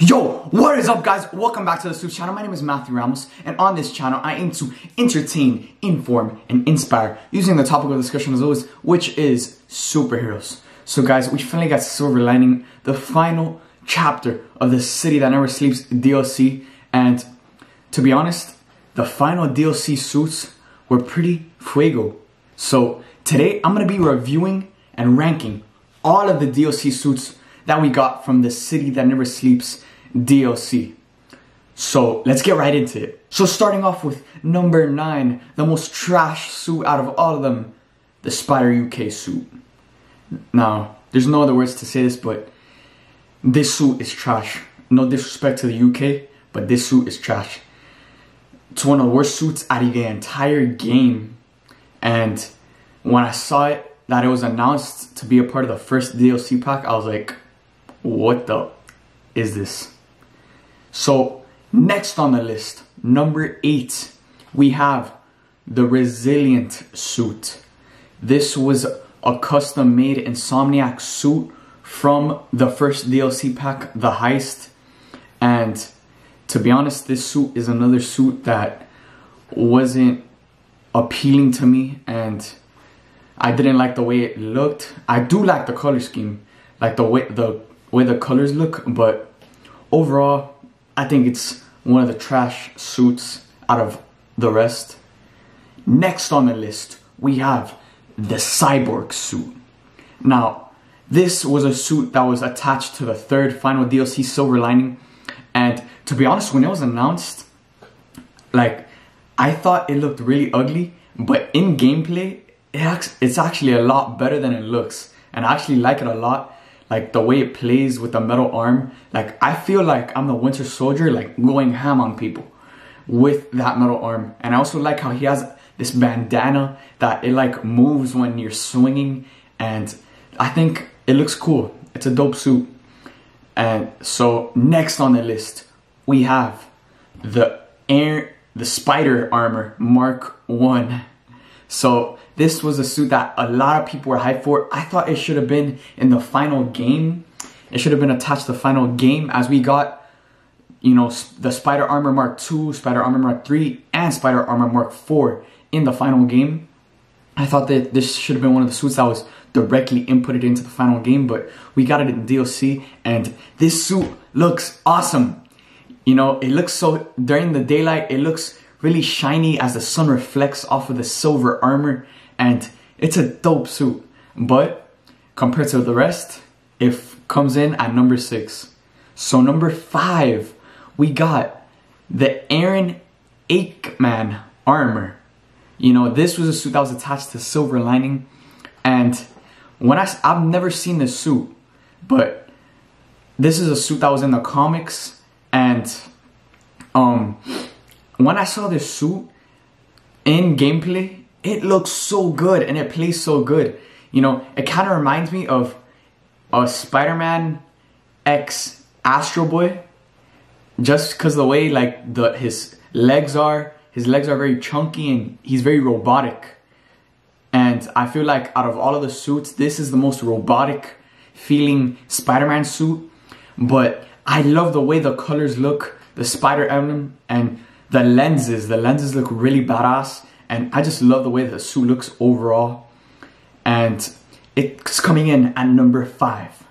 Yo, what is up guys? Welcome back to the Soup channel. My name is Matthew Ramos, and on this channel I aim to entertain, inform, and inspire using the topic of discussion as always, which is superheroes. So guys, we finally got Silver Lining, the final chapter of the City That Never Sleeps DLC, and to be honest, the final DLC suits were pretty fuego. So today I'm going to be reviewing and ranking all of the DLC suits that we got from the City That Never Sleeps DLC. So let's get right into it. So starting off with number 9, the most trash suit out of all of them, the Spider UK suit. Now, there's no other words to say this, but this suit is trash. No disrespect to the UK, but this suit is trash. It's one of the worst suits out of the entire game. And when I saw it, that it was announced to be a part of the first DLC pack, I was like, what the is this? So next on the list, number 8, we have the Resilient suit. This was a custom made Insomniac suit from the first DLC pack, The Heist. And to be honest, this suit is another suit that wasn't appealing to me, and I didn't like the way it looked. I do like the color scheme, like the way the colors look, but overall, I think it's one of the trash suits out of the rest. Next on the list, we have the Cyborg suit. Now, this was a suit that was attached to the third final DLC, Silver Lining, and to be honest, when it was announced, like, I thought it looked really ugly, but in gameplay, it's actually a lot better than it looks, and I actually like it a lot. Like the way it plays with the metal arm, like I feel like I'm the Winter Soldier, like going ham on people with that metal arm. And I also like how he has this bandana that it like moves when you're swinging, and I think it looks cool. It's a dope suit. And so next on the list we have the Spider Armor Mark I. So this was a suit that a lot of people were hyped for. I thought it should have been in the final game. It should have been attached to the final game, as we got, you know, the Spider Armor Mark II, Spider Armor Mark III, and Spider Armor Mark IV in the final game. I thought that this should have been one of the suits that was directly inputted into the final game, but we got it in DLC, and this suit looks awesome. You know, it looks so, during the daylight, it looks really shiny as the sun reflects off of the silver armor, and it's a dope suit, but compared to the rest, it comes in at number 6. So number 5, we got the Aaron Aikman armor. You know, this was a suit that was attached to Silver Lining, and when I've never seen this suit, but this is a suit that was in the comics, and when I saw this suit in gameplay, it looks so good and it plays so good. You know, it kind of reminds me of a Spider-Man x Astro Boy, just because the way like his legs are very chunky and he's very robotic. And I feel like out of all of the suits, this is the most robotic feeling Spider-Man suit. But I love the way the colors look, the spider emblem, and the lenses look really badass, and I just love the way the suit looks overall, and it's coming in at number 5.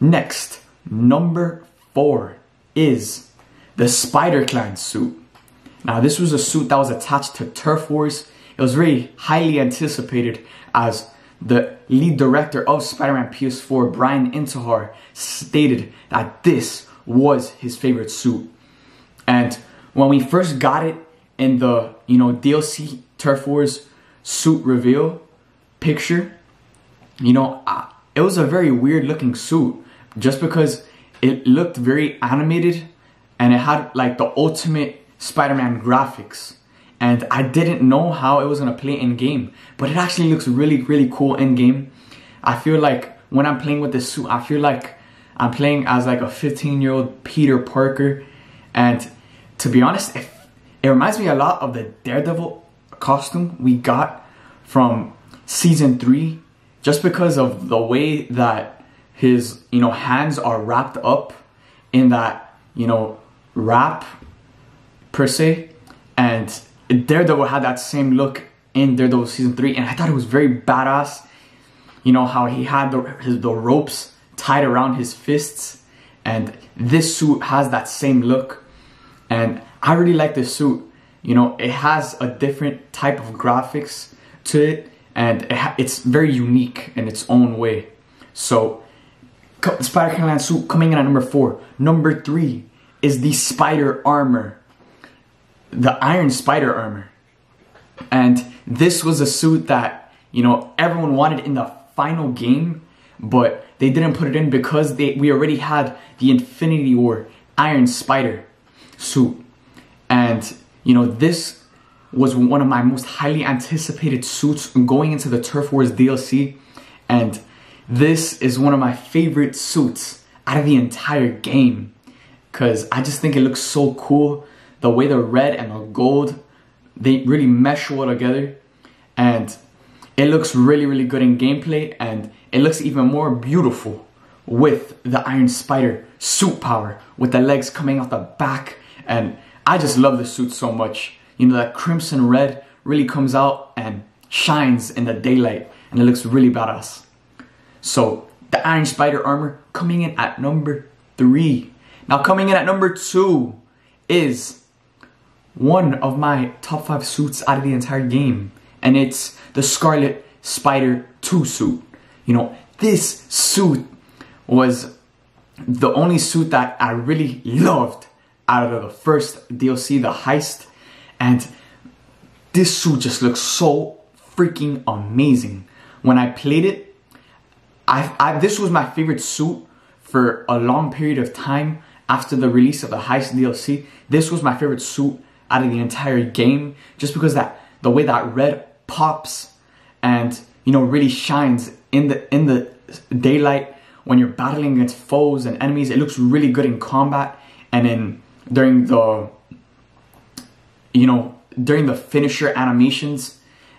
Next, number 4 is the Spider-Clan suit. Now this was a suit that was attached to Turf Wars. It was really highly anticipated, as the lead director of Spider-Man PS4, Brian Intihar, stated that this was his favorite suit. And when we first got it in the, you know, DLC Turf Wars suit reveal picture, you know, it was a very weird looking suit, just because it looked very animated and it had like the Ultimate Spider-Man graphics. And I didn't know how it was gonna play in game, but it actually looks really, really cool in game. I feel like when I'm playing with this suit, I feel like I'm playing as like a 15-year-old Peter Parker, and to be honest, it reminds me a lot of the Daredevil costume we got from Season 3, just because of the way that his, you know, hands are wrapped up in that, you know, rap per se, and Daredevil had that same look in Daredevil season 3, and I thought it was very badass, you know, how he had the ropes tied around his fists, and this suit has that same look, and I really like this suit. You know, it has a different type of graphics to it, and it's very unique in its own way. So, Spider-Man suit coming in at number 4. Number 3 is the Spider Armor, the Iron Spider Armor. And this was a suit that, you know, everyone wanted in the final game, but they didn't put it in because we already had the Infinity War Iron Spider suit. And, you know, this was one of my most highly anticipated suits going into the Turf Wars DLC, and this is one of my favorite suits out of the entire game because I just think it looks so cool. The way the red and the gold, they really mesh well together, and it looks really, really good in gameplay, and it looks even more beautiful with the Iron Spider suit power, with the legs coming out the back, and I just love this suit so much. You know, that crimson red really comes out and shines in the daylight, and it looks really badass. So, the Iron Spider Armor coming in at number 3. Now, coming in at number 2 is one of my top 5 suits out of the entire game, and it's the Scarlet Spider 2 suit. You know, this suit was the only suit that I really loved out of the first DLC, the heist, and this suit just looks so freaking amazing. When I played it, this was my favorite suit for a long period of time after the release of the heist DLC. This was my favorite suit out of the entire game, just because the way that red pops and, you know, really shines in the daylight when you're battling against foes and enemies. It looks really good in combat, and then during the, you know, during the finisher animations.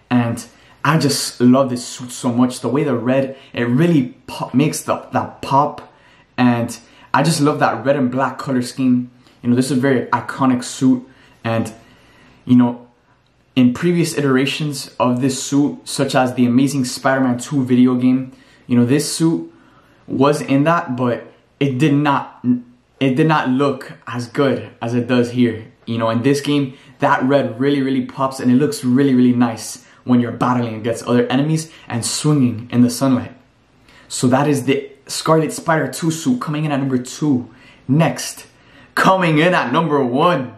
And I just love this suit so much. The way the red, it really makes that pop, and I just love that red and black color scheme. You know, this is a very iconic suit, and, you know, in previous iterations of this suit, such as the Amazing Spider-Man 2 video game, you know, this suit was in that, but it did not look as good as it does here. You know, in this game, that red really, really pops, and it looks really, really nice when you're battling against other enemies and swinging in the sunlight. So that is the Scarlet Spider 2 suit coming in at number 2. Next, coming in at number 1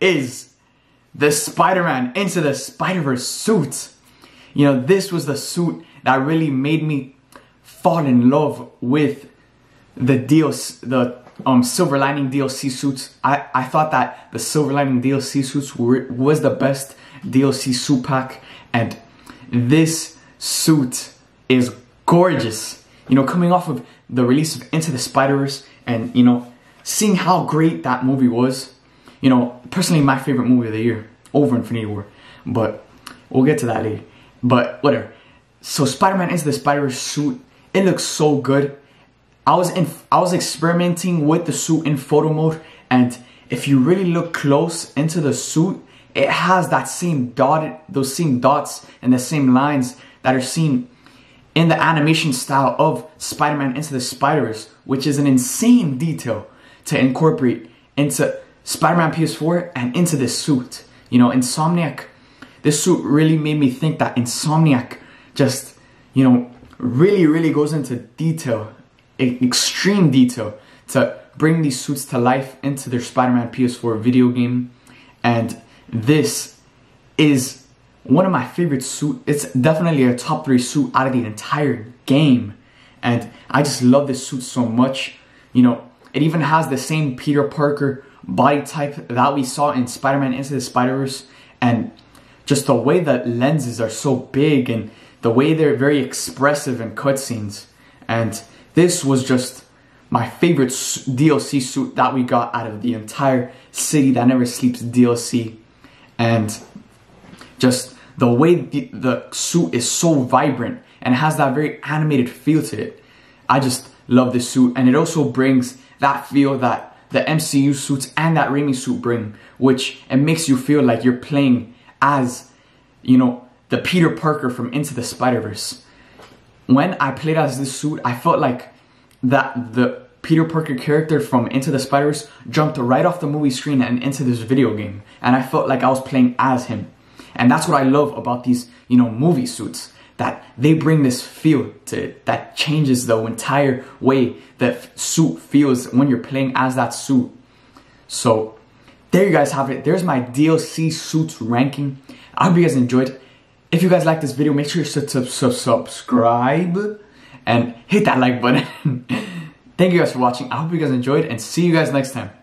is the Spider-Man Into the Spider-Verse suit. You know, this was the suit that really made me fall in love with the DLC, the Silver Lining DLC suits. I thought that the Silver Lining DLC suits was the best DLC suit pack, and this suit is gorgeous. You know, coming off of the release of Into the Spider-Verse, and, you know, seeing how great that movie was. You know, personally, my favorite movie of the year over Infinity War, but we'll get to that later. But whatever. So Spider-Man Into the Spider-Verse suit, it looks so good. I was experimenting with the suit in photo mode, and if you really look close into the suit, it has that same those same dots and the same lines that are seen in the animation style of Spider-Man Into the Spider-Verse, which is an insane detail to incorporate into Spider-Man PS4 and into this suit. You know, Insomniac, this suit really made me think that Insomniac just, you know, really, really goes into detail, extreme detail, to bring these suits to life into their Spider-Man PS4 video game. And this is one of my favorite suits. It's definitely a top 3 suit out of the entire game, and I just love this suit so much. You know, it even has the same Peter Parker body type that we saw in Spider-Man Into the Spider-Verse, and just the way the lenses are so big and the way they're very expressive in cutscenes. And this was just my favorite DLC suit that we got out of the entire City That Never Sleeps DLC. And just the way the suit is so vibrant and has that very animated feel to it. I just love this suit, and it also brings that feel that the MCU suits and that Raimi suit bring, which it makes you feel like you're playing as, you know, the Peter Parker from Into the Spider-Verse. When I played as this suit, I felt like that the Peter Parker character from Into the Spider-Verse jumped right off the movie screen and into this video game, and I felt like I was playing as him. And that's what I love about these, you know, movie suits, that they bring this feel to it that changes the entire way that suit feels when you're playing as that suit. So there you guys have it. There's my DLC suits ranking. I hope you guys enjoyed. If you guys like this video, make sure you subscribe and hit that like button. Thank you guys for watching. I hope you guys enjoyed, and see you guys next time.